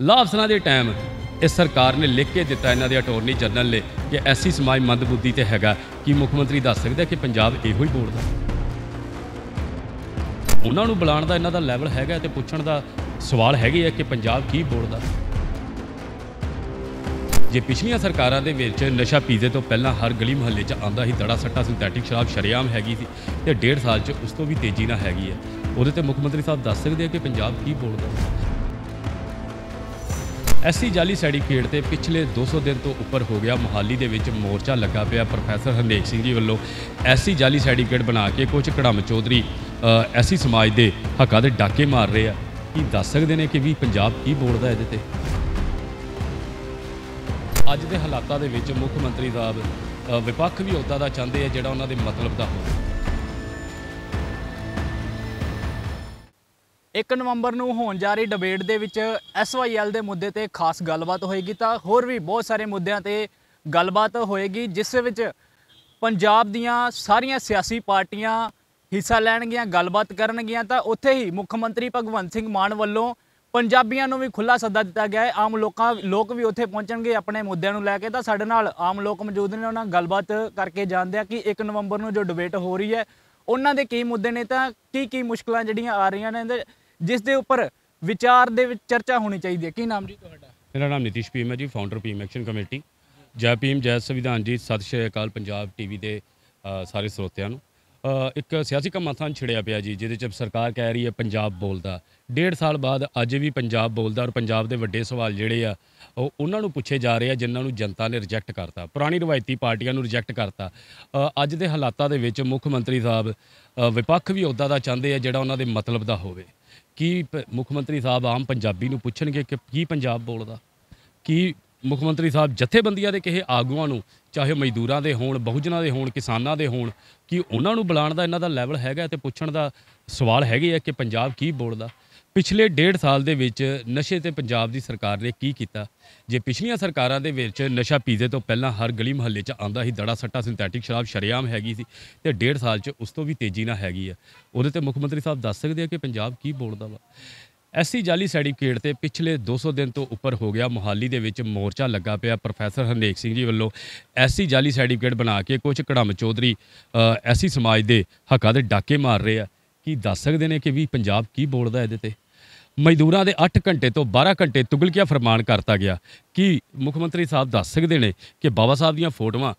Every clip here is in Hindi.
लाभसना के टाइम इस सरकार ने लिख के दिता इन्होंने अटोरनी जनरल ने कि ऐसी समाज मंदबुद्धि तो हैगा कि मुख्यमंत्री दस सकता है कि पंजाब इहो ही बोलता। उन्होंने बुलाने का इन्हों का लैवल हैगा तो पूछण का सवाल हैगी है कि पंजाब की बोलता। जे पिछलियां सरकारां दे विच नशा पीजे तो पहला हर गली मुहल्ले च आंदा ही दड़ा सट्टा सिंथैटिक शराब शरेआम हैगी सी ते 1.5 साल च उस तो भी तेजी ना हैगी है। उहदे ते मुख्यमंत्री साहब दस सकदे आ कि पंजाब की बोलदा है। एससी जाली सर्टिफिकेट ते पिछले 200 दिन तो उपर हो गया। मोहाली दे विच मोर्चा लगा पिया। प्रोफैसर हरनेक सिंह जी वल्लों एससी जाली सर्टिफिकेट बना के कुछ कड़म चौधरी एससी समाज के हक्कां दे डाके मार रहे हैं कि दस सकदे ने कि भी पंजाब की बोलदा है। इहदे ते अज के हालातों के मुख्यमंत्री साहब विपक्ष भी उदा का चाहते हैं जोड़ा उन्होंने मतलब का हो। 1 नवंबर में होने जा रही डिबेट के SYL के मुद्दे पर खास गलबात होएगी तो होर भी बहुत सारे मुद्दों पर गलबात होएगी जिस विच पंजाब दियां सारियां सियासी पार्टियां हिस्सा लैणगियां, गलबात करनगियां। तो उत्थे ही मुख्यमंत्री भगवंत सिंह मान वल्लों पंजाबियों को भी खुला सद्दा दिता गया है। आम लोग भी उत्थे पहुँचणगे अपने मुद्दों को लैके। तो साडे नाल आम लोग मौजूद ने, उन्हां गलबात करके जानते हैं कि 1 नवंबर में जो डिबेट हो रही है उन्हां दे की मुद्दे ने, तो की मुश्किलां जड़ियां आ रही ने जिस दे उपर विचार दे चर्चा होनी चाहिए है। की नाम जी तुहाडा? मेरा नाम नीतीश भीम है जी, फाउंडर भीम एक्शन कमेटी। जय भीम, जय संविधान जी। सत श्री अकाल पंजाब टीवी के सारे स्रोतियां नूं। एक सियासी घमासान छिड़िया पिया जी जिहदे सरकार कह रही है पंजाब बोलदा। 1.5 साल बाद अज भी पंजाब बोलदा और पंजाब दे वड्डे सवाल जिहड़े आ उन्हां नूं पूछे जा रहे हैं जिन्हां नूं जनता ने रिजैक्ट करता, पुरानी रिवायती पार्टियां नूं रिजैक्ट करता। अज दे हालातां दे विच मुख्यमंत्री साहब विपक्ष भी उदा दा चाहते हैं जिहड़ा उन्हां दे मतलब दा होवे कि मुख्यमंत्री साहब आम पंजाबी नूं पुछणगे कि की पंजाब बोलदा। कि मुख्यमंत्री साहब जथेबंदियां दे किसे आगूआं नूं, चाहे मजदूरां दे होण, बहुजनां दे होण, किसानां दे होण, कि उन्हां नूं बुलाण दा इन्हां दा लैवल हैगा ते पुछण दा सवाल हैगे है कि पंजाब की बोलदा। पिछले 1.5 साल दे विच नशे ते पंजाब दी सरकार ने की कीता। जे पिछलियां सरकारां दे विच नशा पीजे तो पहलां हर गली मुहल्ले च आंदा ही दड़ा सट्टा सिंथैटिक शराब शरेआम हैगी सी ते 1.5 साल च उस तो भी तेजी नाल हैगी है। उहदे ते मुख्यमंत्री साहब दस सकदे आ कि पंजाब की बोलदा वा। एससी जाली सर्टिफिकेट तो पिछले 200 दिन तो उपर हो गया। मोहाली के मोर्चा लगा पिया। प्रोफैसर हरनेक सिंह जी वल्लों एससी जाली सर्टिफिकेट बना के कुछ कड़म चौधरी एससी समाज के हक्कां दे डाके मार रहे हैं कि दस सकते हैं कि भी पंजाब की बोलदा। इहदे मजदूरों के 8 घंटे तो 12 घंटे तुगलकिया फरमान करता गया कि मुख्यमंत्री साहब दस सकते हैं कि बाबा साहब दीयां फोटोआं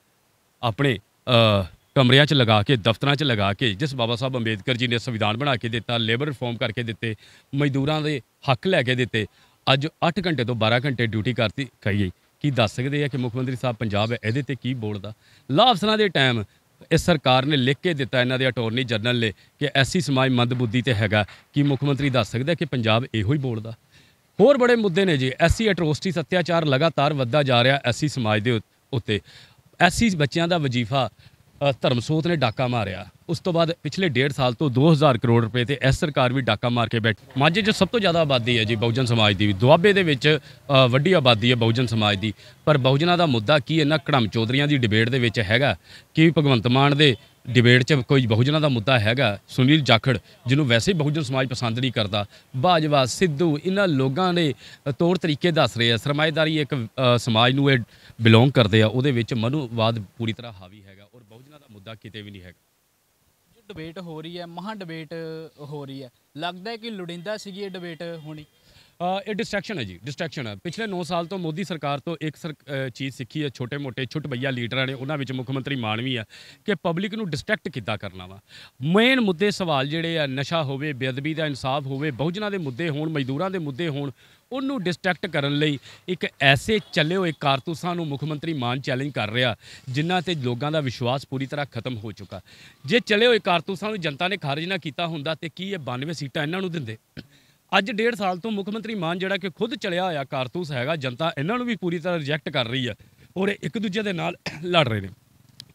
अपने कमरियां च लगा के, दफ्तरां च लगा के, जिस बाबा साहब अंबेदकर जी ने संविधान बना के दिता, लेबर रिफॉर्म करके दिते, मजदूरां दे हक लैके दिते, अज 8 घंटे तो 12 घंटे ड्यूटी करती कही कि दस सकते हैं कि मुख्यमंत्री साहब पंजाब है इहदे ते की बोलदा। लाभसना के टाइम इस सरकार ने लिख के दिता इन्हां दे अटोरनी जनरल ने कि ऐसी समाज मंदबुद्धि तो हैगा कि मुख्यमंत्री दस सकदा कि पंजाब इहो ही बोलदा। होर बड़े मुद्दे ने जी। एससी अट्रोसिटीज अत्याचार लगातार वधदा जा रहा एससी समाज के उत्ते। एससी बच्चों का वजीफा धर्मसोत ने डाका मारिया। उस तो बाद पिछले 1.5 साल तो 2000 करोड़ रुपए से इस सरकार भी डाका मार के बैठी। माझे जो सब तो ज़्यादा आबादी है जी बहुजन समाज की। दुआबे दे विच वड्डी आबादी है बहुजन समाज की। पर बहुजना का मुद्दा की इन्हां कड़म चौधरियों की डिबेट दे विच हैगा कि भगवंत मान दे डिबेट च कोई बहुजना का मुद्दा हैगा। सुनील जाखड़ जिन्होंने वैसे ही बहुजन समाज पसंद नहीं करता, बाजवा, सिद्धू, इन्हां लोगों ने तौर तरीके दस रहे हैं। सरमाएदारी एक समाज नूं इह बिलोंग करते हैं, उहदे विच मनुवाद पूरी तरह हावी हैगा और बहुजना का मुद्दा कितें भी नहीं हैगा। जो डिबेट हो रही है, महा डिबेट हो रही है, लगता है कि लुड़िंदा सीगी ये डिबेट होनी। ये डिस्ट्रैक्शन है जी, डिस्ट्रैक्शन है। पिछले 9 साल तो मोदी सरकार तो एक चीज़ सीखी है छोटे मोटे छुटबैया लीडर ने, उन्होंने मुख्यमंत्री मान भी है कि पब्लिक नूं डिस्ट्रैक्ट किद्दां करना वा। मेन मुद्दे सवाल जिहड़े आ नशा होवे, बेअदबी दा इंसाफ होवे, बहुजनां दे मुद्दे होण, मजदूरां दे मुद्दे होण, उन्होंने डिस्ट्रैक्ट करने लई एक ऐसे चले हुए कारतूसां नूं मुख्यमंत्री मान चैलेंज कर रहा जिन्हां ते लोगों का विश्वास पूरी तरह खत्म हो चुका। जे चले हुए कारतूसां नूं जनता ने खारिज ना कीता हुंदा ते की इह 92 सीटां इन्हां नूं दिंदे। अज 1.5 साल तो मुख्यमंत्री मान जिहड़ा कि खुद चलिया होया कारतूस हैगा, जनता इन्हां नूं भी पूरी तरह रिजैक्ट कर रही है और एक दूजे दे नाल लड़ रहे ने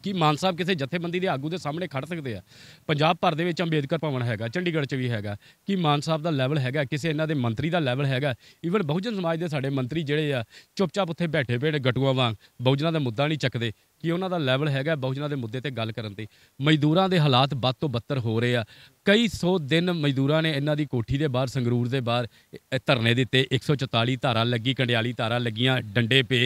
कि मान साहब किसी जथेबंदी के आगू के सामने खड़ सकते हैं। पंजाब भर के अंबेदकर भवन हैगा, चंडीगढ़ भी हैगा कि मान साहब का लैवल हैगा, किसी इन्हां दे मंत्री का लैवल हैगा। ईवन बहुजन समाज के साडे मंत्री जिहड़े आ चुपचाप उत्थे बैठे पेड़ गटूआं वांग बहुजना का मुद्दा नहीं चकते। कि उन्हां दा लैवल हैगा बहुजनां दे मुद्दे ते गल करन ते। मजदूरां दे हालात बद तो बदतर हो रहे आ। कई सौ दिन मजदूरां ने इन्हां दी कोठी दे बाहर संगरूर दे बाहर धरने दिते। 144 धारा लगी, कंडियाली धारा लगियां, डंडे पे।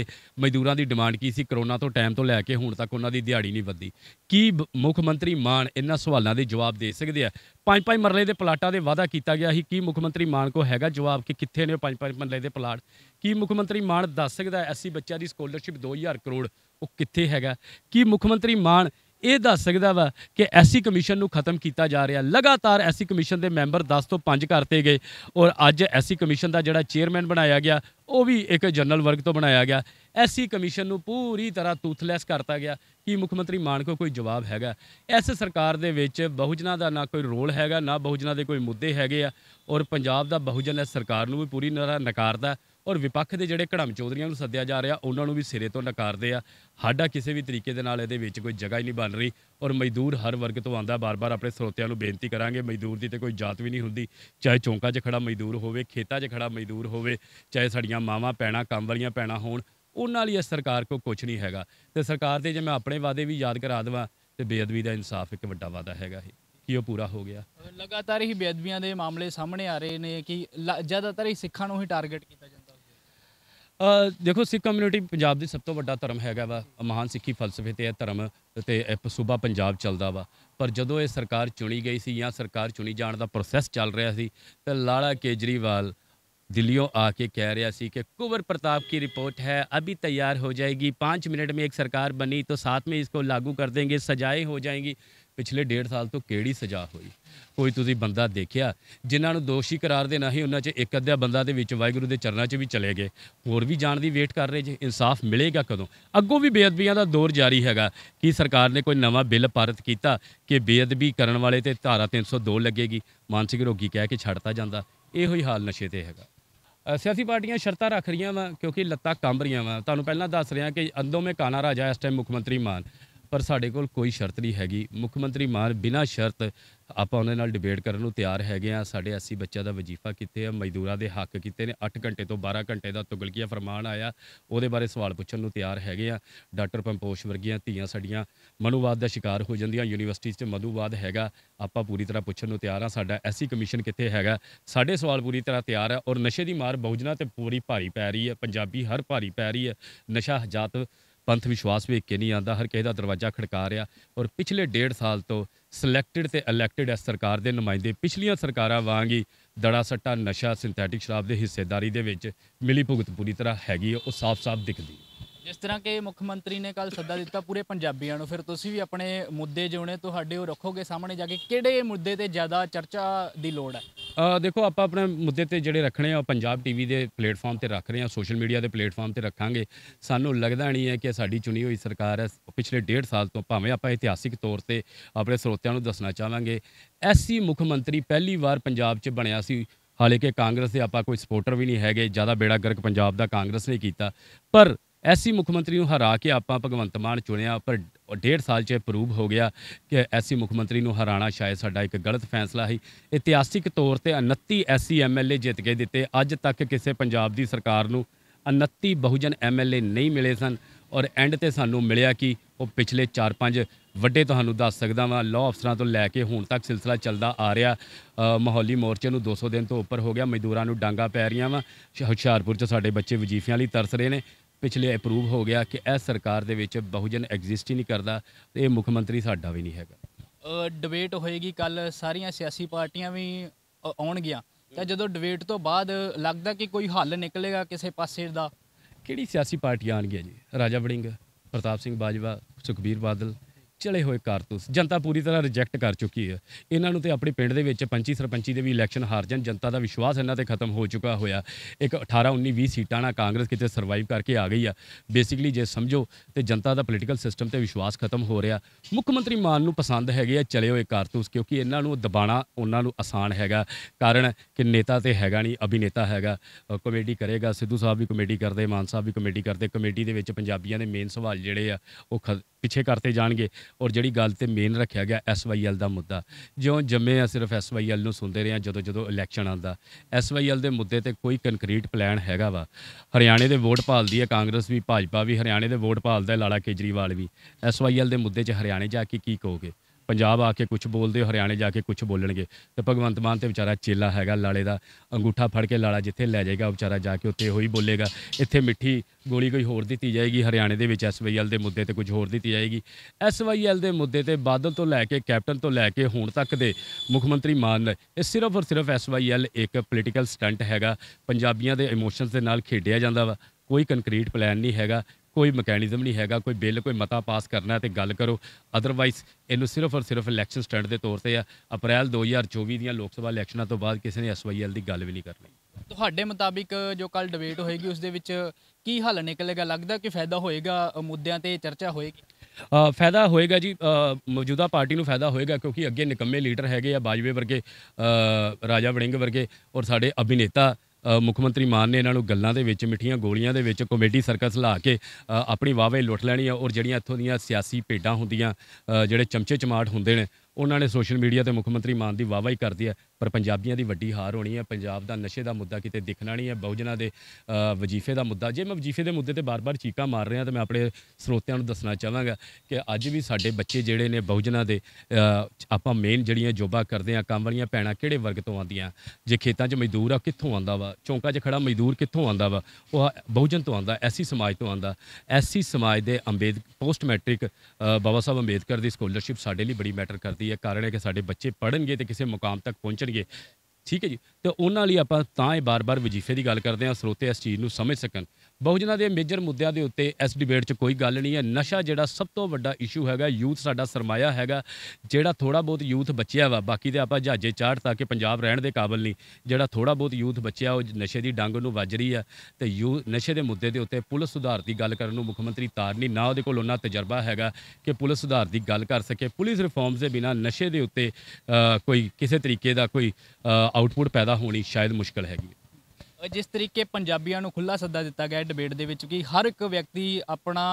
मजदूरां दी डिमांड की सी? करोना तो टाइम तो लैके हुण तक उन्हां दी दिहाड़ी नहीं वधी। की मुੱਖ ਮੰਤਰੀ ਮਾਨ इन्हां सवालों के जवाब दे सकदे आ? पांच पांच मरले दे प्लाटां दे वादा कीता गया सी, की मुੱਖ ਮੰਤਰੀ ਮਾਨ को हैगा जवाब कि कित्थे ने पांच पांच मरले दे प्लाट? की ਮੁੱਖ ਮੰਤਰੀ ਮਾਨ दस सकदा SC ਬੱਚਿਆਂ ਦੀ स्कॉलरशिप 2000 करोड़ ਉਹ ਕਿੱਥੇ ਹੈਗਾ? कि ਮੁੱਖ ਮੰਤਰੀ ਮਾਨ ਇਹ ਦੱਸ ਸਕਦਾ ਵਾ कि SC ਕਮਿਸ਼ਨ ਨੂੰ ਖਤਮ ਕੀਤਾ ਜਾ ਰਿਹਾ? लगातार SC ਕਮਿਸ਼ਨ ਦੇ ਮੈਂਬਰ 10 ਤੋਂ 5 ਕਰਤੇ ਗਏ ਔਰ ਅੱਜ SC ਕਮਿਸ਼ਨ ਦਾ ਜਿਹੜਾ ਚੇਅਰਮੈਨ ਬਣਾਇਆ ਗਿਆ ਉਹ भी एक ਜਨਰਲ वर्ग तो बनाया गया। SC ਕਮਿਸ਼ਨ ਨੂੰ पूरी तरह टूथलैस करता गया। कि ਮੁੱਖ ਮੰਤਰੀ ਮਾਨ कोई जवाब हैगा? इस सरकार ਦੇ ਵਿੱਚ बहुजना ਦਾ ना कोई रोल हैगा, ना बहुजना ਦੇ कोई मुद्दे ਹੈਗੇ ਆ। ਔਰ पंजाब ਦਾ बहुजन इस सरकार ਨੂੰ भी पूरी तरह नकारदा और विपक्ष के जोड़े घड़म चौधरी सद्या जा रहा उन्होंने भी सिरे तो नकारते हैं। साडा किसी भी तरीके कोई जगह ही नहीं बन रही। और मजदूर हर वर्ग तो आंदा। बार बार अपने स्रोतों बेनती करांगे, मजदूर की तो कोई जात भी नहीं होंगी। चाहे चौंकों 'च खड़ा मजदूर होवे, खेतों 'च खड़ा मजदूर होवे, चाहे साड़ियां मावां भैणां काम वालियां भैणां होण, उन्हां लई इस सरकार को कुछ नहीं हैगा। ते सरकार दे जे मैं अपने वादे भी याद करा देवां ते बेअदबी दा इंसाफ एक वड्डा वादा हैगा। ये पूरा हो गया। लगातार ही बेअदबियां दे मामले सामने आ रहे हैं कि ज़्यादातर ही सिखा नूं ही टारगेट किया जाता। देखो सिख कम्यूनिटी पंजाब दी सब तो वड्डा धर्म हैगा वा। महान सिखी फलसफे ते धर्म ते सूबा पंजाब चलदा वा। पर जदों ये सरकार चुनी गई सी या सरकार चुनी जाण दा प्रोसैस चल रहा सी ते लाला केजरीवाल दिल्लियों आके कह रहा सी कि कुंवर प्रताप की रिपोर्ट है, अभी तैयार हो जाएगी, 5 मिनट में एक सरकार बनी तो साथ में इसको लागू कर देंगे, सजाएं हो जाएंगी। पिछले 1.5 साल तो केड़ी सजा हुई? कोई तुसी बंदा देखिया? जिन्होंने दोषी करार देना ही उन्होंने एक अद्धा बंदा दे विच वाहिगुरू दे चरणा च भी चले गए। होर भी जाण दी वेट कर रहे जे इंसाफ मिलेगा कदों? अगों भी बेअदबियां दा दौर जारी हैगा। कि सरकार ने कोई नवा बिल पारित किया कि बेअदबी करन वाले ते धारा 302 लगेगी, मानसिक रोगी कह के छड्डता जांदा। इहो ही हाल नशे ते हैगा। सियासी पार्टियां शर्तां रख रही वा क्योंकि लत्तां कंब रही वा। तुहानूं पहलां दस रहा कि अंदों में काना राजा इस टाइम मुੱਖ ਮੰਤਰੀ ਮਾਨ, पर साढ़े कोल कोई शर्त नहीं हैगी। ਮੁੱਖ ਮੰਤਰੀ ਮਾਨ बिना शर्त ਆਪਾਂ ਉਹਨਾਂ ਨਾਲ डिबेट ਕਰਨ ਨੂੰ ਤਿਆਰ ਹੈਗੇ ਆ। ਸਾਡੇ 80 ਬੱਚਿਆਂ ਦਾ ਵਜ਼ੀਫਾ ਕਿੱਥੇ ਆ? ਮਜ਼ਦੂਰਾਂ ਦੇ ਹੱਕ ਕਿੱਥੇ ਨੇ? 8 ਘੰਟੇ ਤੋਂ 12 ਘੰਟੇ ਦਾ ਤੁਗਲਕੀਆ ਫਰਮਾਨ ਆਇਆ, ਉਹਦੇ ਬਾਰੇ ਸਵਾਲ ਪੁੱਛਣ ਨੂੰ ਤਿਆਰ ਹੈਗੇ ਆ। ਡਾਕਟਰ ਪੰਪੋਸ਼ ਵਰਗੀਆਂ ਧੀਆਂ ਸਾਡੀਆਂ ਮਨੂਵਾਦ ਦਾ ਸ਼ਿਕਾਰ ਹੋ ਜਾਂਦੀਆਂ। ਯੂਨੀਵਰਸਿਟੀ 'ਚ ਮਨੂਵਾਦ ਹੈਗਾ, ਆਪਾਂ ਪੂਰੀ ਤਰ੍ਹਾਂ ਪੁੱਛਣ ਨੂੰ ਤਿਆਰ ਆ। ਸਾਡਾ SC ਕਮਿਸ਼ਨ ਕਿੱਥੇ ਹੈਗਾ? ਸਾਡੇ ਸਵਾਲ ਪੂਰੀ ਤਰ੍ਹਾਂ ਤਿਆਰ ਆ। ਔਰ ਨਸ਼ੇ ਦੀ ਮਾਰ ਬਹੁਜਨਾ ਤੇ ਪੂਰੀ ਭਾਰੀ ਪੈ ਰਹੀ ਹੈ। ਪੰਜਾਬੀ ਹਰ ਭਾਰੀ ਪੈ ਰਹੀ ਹੈ। ਨਸ਼ਾ ਹਜਾਤ पंथ विश्वास वेख के नहीं आता, हर किसी का दरवाजा खड़का रहा। और पिछले 1.5 साल तो सिलैक्टिड तो इलैक्टिड इस सरकार के नुमाइंदे पिछलिया सरकार वांग ही दड़ा सट्टा नशा सिंथैटिक शराब के हिस्सेदारी के मिली भुगत पूरी तरह हैगी। वो साफ साफ दिखती है। जिस तरह के मुੱਖ ਮੰਤਰੀ ने कल सदा दिता पूरे पंजाबियों को, फिर तुसी भी अपने मुद्दे जो ने तो रखोगे सामने जाके किहड़े मुद्दे ते ज़्यादा चर्चा दी लोड़ है? देखो आप अपने मुद्दे ते जिहड़े रखने पंजाब टीवी के प्लेटफॉर्म पर रख रहे हैं, सोशल मीडिया के प्लेटफॉर्म पर रखांगे। सानू लगता नहीं है कि साड़ी चुनी हुई सरकार है पिछले 1.5 साल तो भावें आप इतिहासिक तौर पर अपने स्रोतों को दसना चाहांगे। SC ਮੁੱਖ ਮੰਤਰੀ पहली बार पंजाब च बनिया सी। हालांकि कांग्रेस के आपां कोई सपोर्टर भी नहीं हैगे, ज़्यादा बेड़ा गर्क पंजाब का कांग्रेस ने किया। पर SC ਮੁੱਖ ਮੰਤਰੀ ਨੂੰ हरा के आप भगवंत मान चुनिया। पर 1.5 साल च प्रूव हो गया कि SC ਮੁੱਖ ਮੰਤਰੀ ਨੂੰ हराना शायद साडा एक गलत फैसला ही। इतिहासिक तौर पर 29 SC MLA जित के दिते। अज तक किसी पंजाब की सरकार को 29 बहुजन MLA नहीं मिले सन। और एंड तो सानू मिलया कि वह पिछले 4-5 वड्डे तुहानू दस सकदा वां लॉ अफसरां तो लैके हुण तक सिलसिला चलता आ रहा। मोहाली मोर्चे नू 200 दिन तो उपर हो गया। मजदूरां नू डांगा पै रहीआं वां। ਹੁਸ਼ਿਆਰਪੁਰ च साडे बच्चे वजीफियां लई तरस रहे ने। पिछले अप्रूव हो गया कि इस सरकार दे विच बहुजन एग्जिस्ट ही नहीं करता। ये ਮੁੱਖ ਮੰਤਰੀ साडा भी नहीं हैगा। डिबेट होएगी कल, सारियां सियासी पार्टियां भी आउणगीआं तां जदों डिबेट तो बाद लगदा कि कोई हल निकलेगा किसी पासे दा? किहड़ी सियासी पार्टी आउणगीआं जी? राजा वड़िंग, प्रताप सिंह बाजवा, सुखबीर बादल चले हुए कारतूस। जनता पूरी तरह रिजैक्ट कर चुकी है इन्हों। तो अपने पिंड के पंची सरपंची के भी इलैक्शन हार जान, जनता का विश्वास इन्हों से खत्म हो चुका होया। एक 18, 19, 20 सीटा ना कांग्रेस कितने सर्वाइव करके आ गई है। बेसिकली जे समझो तो जनता का पोलीटिकल सिस्टम से विश्वास खत्म हो रहा। ਮੁੱਖ ਮੰਤਰੀ ਮਾਨ ਨੂੰ पसंद है चले हुए कारतूस, क्योंकि इन्हों दबाना उन्होंने आसान हैगा। कारण कि नेता तो हैगा नहीं, अभिनेता हैगा। कमेडी करेगा, सिद्धू साहब भी कमेडी करते, मान साहब भी कमेडी करते। कमेडी के पंजाबियों के मेन सवाल जोड़े आ ਪਿੱਛੇ ਕਰਤੇ ਜਾਣਗੇ। ਔਰ ਜਿਹੜੀ ਗੱਲ ਤੇ ਮੇਨ ਰੱਖਿਆ ਗਿਆ SYL ਦਾ ਮੁੱਦਾ, ਜਿਉਂ ਜੰਮੇ ਆ ਸਿਰਫ SYL ਨੂੰ ਸੁਣਦੇ ਰਹੇ ਹਾਂ। ਜਦੋਂ ਜਦੋਂ ਇਲੈਕਸ਼ਨ ਆਉਂਦਾ SYL ਦੇ ਮੁੱਦੇ ਤੇ ਕੋਈ ਕੰਕਰੀਟ ਪਲਾਨ ਹੈਗਾ ਵਾ? ਹਰਿਆਣੇ ਦੇ ਵੋਟ ਭਾਲਦੀ ਹੈ ਕਾਂਗਰਸ ਵੀ, ਭਾਜਪਾ ਵੀ, ਹਰਿਆਣੇ ਦੇ ਵੋਟ ਭਾਲਦਾ ਲਾਲਾ ਕੇਜਰੀਵਾਲ ਵੀ। SYL ਦੇ ਮੁੱਦੇ 'ਚ ਹਰਿਆਣੇ ਜਾ ਕੇ ਕੀ ਕਹੋਗੇ? पंजाब आके कुछ बोलते हो, हरियाणे जाके कुछ बोलणगे। तो भगवंत मान तो बेचारा चेला हैगा लाले का, अंगूठा फड़ के लाला जिथे लै जाएगा बेचारा जाके उत्थे ही बोलेगा। इत्थे मिठी गोली कोई होर दी जाएगी। हरियाणे दे विच SYL के मुद्दे ते कुछ होर दी जाएगी। SYL के मुद्दे ते बादल तो लैके कैप्टन तो लैके हुण तक दे मुख्यमंत्री मान ये सिर्फ और सिर्फ SYL एक पोलीटिकल स्टंट हैगा। पंजाबियों के इमोशनस दे नाल खेडिया जांदा वा। कोई कंक्रीट प्लैन नहीं हैगा, कोई मकैनिज़म नहीं हैगा, कोई बिल कोई मता पास करना है तो गल करो, अदरवाइज इनू सिर्फ और सिर्फ इलैक्शन स्टंट के तौर पर। अप्रैल 2024 दी लोक सभा इलैक्शनां तो बाद किसी ने SYL की गल भी नहीं करनी। तुहाडे मुताबिक जो कल डिबेट होएगी उस दे विच की हल निकलेगा? लगता कि फायदा होएगा, मुद्दों पर चर्चा होएगी? फायदा होएगा जी, मौजूदा पार्टी को फायदा होएगा, क्योंकि अगे निकम्मे लीडर है बाजवे वर्गे, राजा वड़िंग वर्गे और साढ़े अभिनेता मुख्यमंत्री मान ने इन्हों गलों के मिठिया गोलियां के कमेटी सर्कस ला के अपनी वाहवे लुट लैनी है। और जड़ियाँ इतों दियाँ सियासी भेडा होंदियाँ, जोड़े चमचे चमाट होंदे ने, उन्होंने सोशल मीडिया से मुख्यमंत्री मान की वाहवाही कर दी है। पर पंजाबियों की वड्डी हार होनी है। पंजाब का नशे का मुद्दा कितने दिखना नहीं है। बहुजना के वजीफे का मुद्दा, जे मैं वजीफे के मुद्दे पर बार बार चीका मार रहा तो मैं अपने स्रोत्यां नूं दसना चाहांगा कि अज भी साढ़े बच्चे जिहड़े ने बहुजना के आपां मेन जिहड़ियां जॉबां करदे आ, काम वालियां भैणां किहड़े वर्ग तो आंदियां? जे खेतों 'च मजदूर आ कित्थों आंदा वा? चौंकां 'च खड़ा मजदूर कित्थों आंदा वा? वह बहुजन तो आंदा, एससी समाज तो आंदा। एससी समाज के पोस्ट मैट्रिक बाबा साहब अंबेदकर की स्कॉलरशिप साढ़े लिए बड़ी मैटर करती है। कारण है कि साढ़े बच्चे पढ़नगे तो किसी मुकाम तक पहुँचनगे, ठीक है जी। तो उन्हां लई आपां तां इह बार बार वजीफे की गल करते हैं, स्रोते इस चीज़ नूं समझ सकन। बहुजना के मेजर मुद्दों के उत्ते इस डिबेट 'च कोई गल नहीं है। नशा जिहड़ा सब तो वड्डा इशू हैगा, यूथ साडा सरमाया हैगा, जिहड़ा थोड़ा बहुत यूथ बचिया वा, बाकी तो आपां जहाजे चाढ़ता कि पंजाब रहण दे काबल नहीं। जिहड़ा थोड़ा बहुत यूथ बचिया वो नशे की डंग नूं वज रही है। तो नशे के मुद्दे के उत्ते पुलिस सुधार की गल करन नूं मुख्यमंत्री तारनी ना उहदे कोल उन्ना तजर्बा हैगा कि पुलिस सुधार की गल कर सके। पुलिस रिफॉर्म्स के बिना नशे के उत्ते कोई किसी तरीके का कोई आउटपुट पैदा होनी शायद मुश्किल हैगी। जिस तरीके पंजाबियों को खुला सद्दा दिता गया डिबेट दे विच कि हर एक व्यक्ति अपना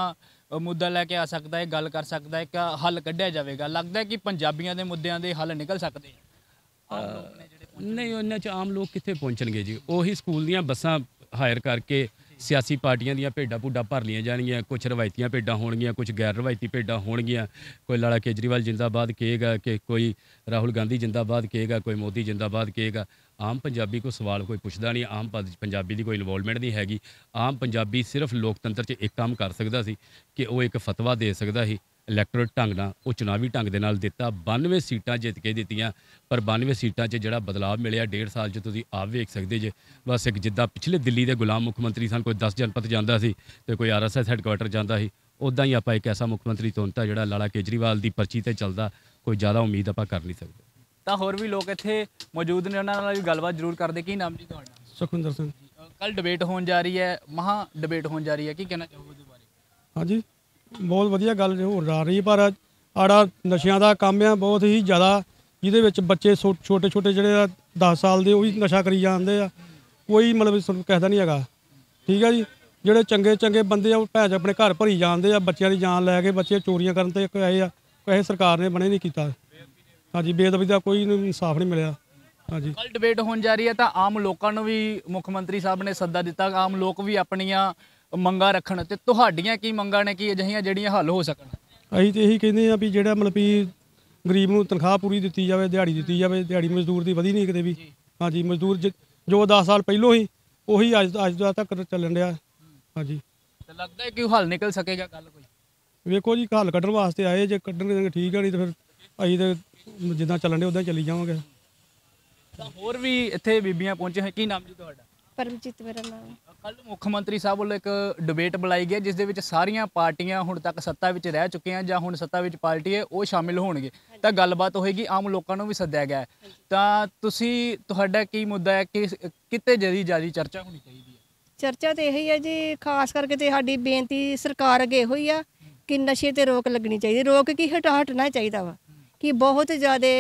मुद्दा लैके आ सकता है, गल कर सकता है, क्या हल कढ़िया जाएगा? लगता है कि पंजाबियों के मुद्दों के हल निकल सकते हैं? नहीं, उन्हें च आम लोग कितने पहुँचनगे जी? वही स्कूल दीयां बसां हायर करके सियासी पार्टियां दीयां भेडा भूडा भर लिया जाएगियां। कुछ रवायती भेडा होणगियां, कुछ गैर रवायती भेडा होणगियां। कोई लाला केजरीवाल जिंदाबाद कहेगा, कि कोई राहुल गांधी जिंदाबाद कहेगा, कोई मोदी जिंदाबाद कहेगा। आम पंजाबी को सवाल कोई पूछता नहीं, आम पंजाबी की कोई इन्वॉल्वमेंट नहीं हैगी। आम पंजाबी सिर्फ लोकतंत्र 'च एक काम कर सकता सी कि वह एक फतवा दे सकता ही इलैक्टोरेट ढंग नाल, वो चुनावी ढंग दे नाल दिता। 92 सीटां जित के दित्तियां, पर 92 सीटां 'च जिहड़ा बदलाव मिलिया डेढ़ साल 'च तुसीं आप वेख सकदे जे। बस एक जिद्दां पिछले दिल्ली दे गुलाम मुख्यमंत्री सन, कोई 10 जनपत जांदा सी ते कोई RSS हैडकुआर्टर जांदा सी। उदां ही आपां एक ऐसा मुख्यमंत्री चुनता जिहड़ा लाला केजरीवाल दी पर्ची ते चलदा। कोई ज़्यादा उम्मीद आपां कर नहीं सकदे। तो होर भी लोग इत्थे मौजूद ने, उन्हां नाल भी गलबात जरूर करदे। की नाम जी तुहाडा? सुखिंदर सिंह। कल डिबेट होण जा रही है, महा डिबेट होण जा रही है, की कहना चाहोगे बारे? हाँ जी, बहुत वधिया गल हो रही है। पर आड़ा नशे का काम है बहुत ही ज़्यादा, जिहदे बच्चे छोटे छोटे जिहड़े 10 साल के वही नशा करी जाते हैं। कोई मतलब कहता नहीं है, ठीक है जी। जोड़े चंगे चंगे बंदे भैंस अपने घर भरी जाते हैं, बच्चों की जान लै के बच्चे चोरियां करते। कहे सरकार ने बने नहीं किया। हाँ जी, बेदबी का कोई इंसाफ नहीं मिला। हाँ जी, कल डिबेट होने जा रही है तो आम लोगों को भी मुख्यमंत्री साहब ने सद्दा दिता, आम लोग भी अपनिया ਮੰਗਾਂ ਰੱਖਣ। ਤੇ ਤੁਹਾਡੀਆਂ ਕੀ ਮੰਗਾਂ ਨੇ ਕਿ ਅਜਿਹੀਆਂ ਜਿਹੜੀਆਂ ਹੱਲ ਹੋ ਸਕਣ? ਅਸੀਂ ਤੇ ਇਹੀ ਕਹਿੰਦੇ ਆ ਵੀ ਜਿਹੜਾ ਮਤਲਬ ਵੀ ਗਰੀਬ ਨੂੰ ਤਨਖਾਹ ਪੂਰੀ ਦਿੱਤੀ ਜਾਵੇ, ਦਿਹਾੜੀ ਦਿੱਤੀ ਜਾਵੇ। ਦਿਹਾੜੀ ਮਜ਼ਦੂਰ ਦੀ ਵਧੀ ਨਹੀਂ ਕਿਤੇ ਵੀ। ਹਾਂਜੀ, ਮਜ਼ਦੂਰ ਜੋ 10 ਸਾਲ ਪਹਿਲੋਂ ਹੀ ਉਹੀ ਅੱਜ ਤੱਕ ਚੱਲਣ ਰਿਹਾ। ਹਾਂਜੀ, ਤੇ ਲੱਗਦਾ ਹੈ ਕਿ ਹੱਲ ਨਿਕਲ ਸਕੇਗਾ ਕੱਲ ਕੋਈ? ਵੇਖੋ ਜੀ, ਹੱਲ ਕੱਢਣ ਵਾਸਤੇ ਆਏ, ਜੇ ਕੱਢਣਗੇ ਠੀਕ ਹੈ, ਨਹੀਂ ਤੇ ਫਿਰ ਅਸੀਂ ਤੇ ਜਿੱਦਾਂ ਚੱਲਣ ਦੇ ਉਦਾਂ ਚੱਲੀ ਜਾਵਾਂਗੇ। ਤਾਂ ਹੋਰ ਵੀ ਇੱਥੇ ਬੀਬੀਆਂ ਪਹੁੰਚੇ। ਕੀ ਨਾਮ ਜੀ ਤੁਹਾਡਾ? परमजीत मेरा नाम। कल मुख्यमंत्री साहब वालों एक डिबेट बुलाई गई, जिस दे विच सारिया पार्टियां हुण तक सत्ता विच रह चुके हैं जां हुण सत्ता विच पार्टी है वो शामिल होणगे। तां गलबात होएगी, आम लोगों नूं भी सद्दिया गया है। तां तुसीं तुहाडा की मुद्दा है कि किते जिहड़ी ज़्यादा चर्चा होनी चाहिए? चर्चा तो यही है जी, खास करके तो साडी बेनती सरकार अगे होई आ कि नशे ते रोक लगनी चाहिए। रोक की हटाना चाहिए वा कि बहुत ज़्यादा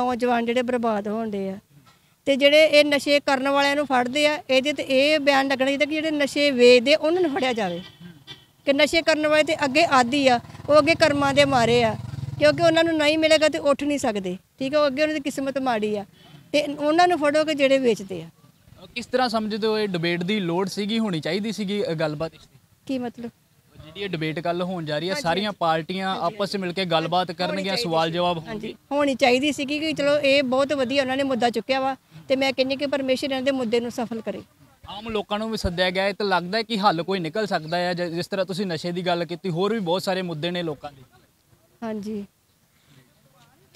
नौजवान जिहड़े बर्बाद होंदे आ ते जिहड़े ये नशे करने वालों फड़दे आ। ये तो यह बयान लगना चाहिए कि जिहड़े नशे वेचदे उन्होंने फड़िया जाए कि नशे करने वाले तो अगे आदी आ। वो अगे कर्मा के मारे आ, क्योंकि उन्होंने नहीं मिलेगा तो उठ नहीं सकते। ठीक है, अगे उन्होंने किस्मत माड़ी आ, तो उन्होंने फड़ो के जेड़े बेचते हैं। किस तरह समझते हो ये डिबेट की लोड़ सी होनी चाहिए सी गलबात? की मतलब जी डिबेट कल हो जा रही है, सारियां पार्टियां आपस में मिलकर गलबात करनगियां, सवाल जवाब होनी चाहिए सी कि चलो ये बहुत वधिया उन्होंने मुद्दा चुकया वा, तो मैं कहनी कि परमेश्वर इन्हां दे मुद्दे नूं सफल करे। आम लोगों को भी सद्या गया है तो लगता है कि हल कोई निकल सकता है, जिस तरह तुसीं नशे की गल की, होर भी बहुत सारे मुद्दे ने लोगों के। हाँ जी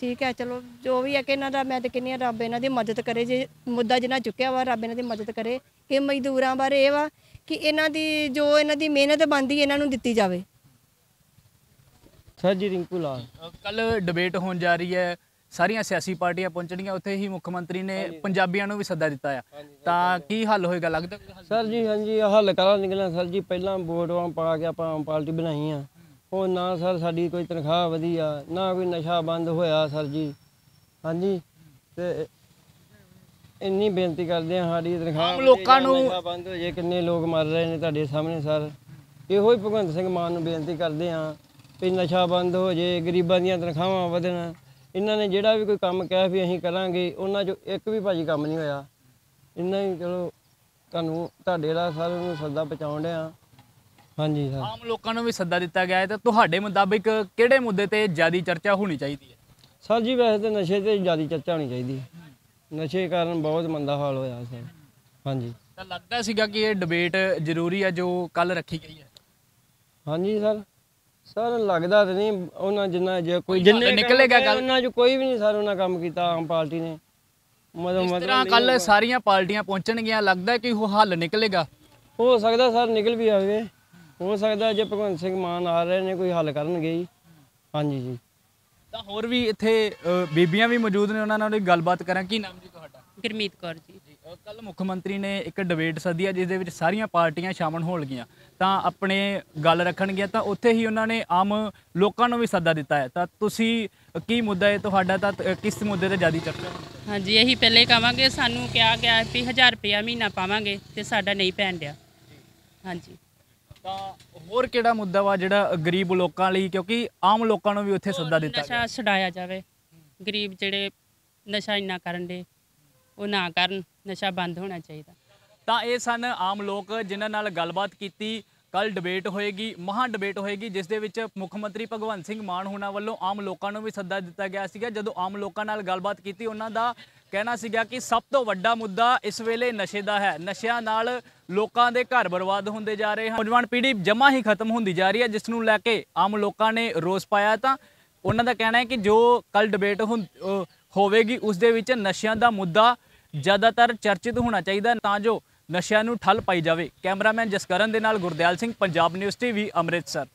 ठीक है, चलो जो भी है कि इन्हां दा मैं तां कहनी रब इन्हां दी मदद करे, जे मुद्दा जिन्हां चुकया वा रब इन्हां दी मदद करे। कि मजदूरों बारे ये वा कि इन्हां दी जो इन्हां दी मेहनत बनती इन्हां नूं दित्ती जावे। सर जी रिंकू लाल कल डिबेट होने जा रही है, सारियां सियासी पार्टियां पहुंचणगीआं, उत्थे ही मुख्यमंत्री ने पंजाबियां नूं भी सद्दा दिता है, तां की हल होएगा लगदा? सर जी हाँ जी हल करा निकलना। सर जी पहलां वोटां पा के आपां पार्टी बनाई आ, वो ना सर साडी कोई तनखाह वधी आ, ना कोई नशा बंद होया सर जी। हाँ जी ते इन्नी बेनती करते हैं साड़ी तनखाह लोगों बंद हो जाए, किन्ने लोग मर रहे हैं तुहाडे सामने सर। इहो ही भगवंत सिंह मान नूं बेनती करते हाँ कि नशा बंद हो जाए, गरीबां दीयां तनखाहां वधण। इन्हां ने जिहड़ा भी कोई काम कहा भी असीं करांगे, उन्हां चों एक भी भाजी काम नहीं होया। इन्ना ही चलो तुहानूं तुहाडे दा सारेयां नूं सद्दा पहुंचाउण दे आ। हाँ जी सर आम लोगों नूं भी सद्दा दिता गया है, तो तुहाडे मुताबिक किहड़े मुद्दे ते ज़्यादा चर्चा होनी चाहिए है? सर जी वैसे तो नशे ते ज़्यादा चर्चा होनी चाहिए है, नशे कारण बहुत मंदा हाल होया सर। हाँ जी तो लगता सीगा कि ये डिबेट जरूरी है जो कल रखी गई है? हाँ जी सर सर लगता तो नहीं उन्होंने जिन्ना जो कोई जिन्ने निकलेगा उन्होंने जो कोई भी नहीं सर उन्होंने काम किया आम पार्टी ने। मतलब कल सारियां पार्टियां पहुंचणगियां, लगता है कि वो हल निकलेगा? हो सकता सर निकल भी आवे, हो सकता जो भगवंत सिंह मान आ रहे ने कोई हल करनगे। हाँ जी जी ਤਾਂ ਹੋਰ ਵੀ ਇੱਥੇ ਬੀਬੀਆਂ ਵੀ ਮੌਜੂਦ ਨੇ, ਉਹਨਾਂ ਨਾਲ ਗੱਲਬਾਤ ਕਰਾਂ। ਕੀ ਨਾਮ ਜੀ ਤੁਹਾਡਾ? ਗੁਰਮੀਤ ਕੌਰ ਜੀ। ਕੱਲ ਮੁੱਖ ਮੰਤਰੀ ਨੇ ਇੱਕ ਡਿਬੇਟ ਸੱਦੀ ਆ, ਜਿਸ ਦੇ ਵਿੱਚ ਸਾਰੀਆਂ ਪਾਰਟੀਆਂ ਸ਼ਾਮਲ ਹੋਣਗੀਆਂ, ਤਾਂ ਆਪਣੇ ਗੱਲ ਰੱਖਣਗੀਆਂ, ਤਾਂ ਉੱਥੇ ਹੀ ਉਹਨਾਂ ਨੇ ਆਮ ਲੋਕਾਂ ਨੂੰ ਵੀ ਸੱਦਾ ਦਿੱਤਾ ਹੈ, ਤਾਂ ਤੁਸੀਂ ਕੀ ਮੁੱਦਾ ਹੈ ਤੁਹਾਡਾ, ਤਾਂ ਕਿਸ ਮੁੱਦੇ ਤੇ ਜ਼ਿਆਦਾ ਚਰਚਾ? ਹਾਂਜੀ ਇਹੀ ਪਹਿਲੇ ਕਹਾਂਗੇ, ਸਾਨੂੰ ਕਿਹਾ ਗਿਆ ਵੀ 1000 ਰੁਪਇਆ ਮਹੀਨਾ ਪਾਵਾਂਗੇ ਤੇ ਸਾਡਾ ਨਹੀਂ ਪੈਣ ਡਿਆ। ਹਾਂਜੀ ਤਾਂ ਹੋਰ ਕਿਹੜਾ ਮੁੱਦਾ ਵਾ ਜਿਹੜਾ ਗਰੀਬ ਲੋਕਾਂ ਲਈ, ਕਿਉਂਕਿ ਆਮ ਲੋਕਾਂ ਨੂੰ ਵੀ ਉੱਥੇ ਸੱਦਾ ਦਿੱਤਾ ਗਿਆ? ਨਸ਼ਾ ਛਡਾਇਆ ਜਾਵੇ, ਗਰੀਬ ਜਿਹੜੇ ਨਸ਼ਾ ਇੰਨਾ ਕਰਨ ਦੇ ਉਹ ਨਾ ਕਰਨ, ਨਸ਼ਾ ਬੰਦ ਹੋਣਾ ਚਾਹੀਦਾ। ਤਾਂ ਇਹ ਸਨ ਆਮ ਲੋਕ ਜਿਨ੍ਹਾਂ ਨਾਲ ਗੱਲਬਾਤ ਕੀਤੀ। ਕੱਲ ਡਿਬੇਟ ਹੋਏਗੀ, ਮਹਾਂ ਡਿਬੇਟ ਹੋਏਗੀ, ਜਿਸ ਦੇ ਵਿੱਚ ਮੁੱਖ ਮੰਤਰੀ ਭਗਵੰਤ ਸਿੰਘ ਮਾਨ ਹੋਣਾ ਵੱਲੋਂ ਆਮ ਲੋਕਾਂ ਨੂੰ ਵੀ ਸੱਦਾ ਦਿੱਤਾ ਗਿਆ ਸੀਗਾ। ਜਦੋਂ ਆਮ ਲੋਕਾਂ ਨਾਲ ਗੱਲਬਾਤ ਕੀਤੀ, ਉਹਨਾਂ ਦਾ कहना सीगा कि सब तो वड्डा मुद्दा इस वेले नशे दा है। नशियां नाल लोकां दे घर बर्बाद होंदे जा रहे हैं, नौजवान पीढ़ी जमा ही खत्म होंदी जा रही है, जिस नूं लैके आम लोकां ने रोस पाया। तां उन्हां दा कहना है कि जो कल डिबेट होवेगी उस दे विच नशियां दा मुद्दा ज़्यादातर चर्चित होना चाहिए, तां जो नशियां नूं ठल पाई जाए। कैमरामैन जसकरन दे नाल गुरदयाल सिंह, पंजाब न्यूज़ TV, अमृतसर।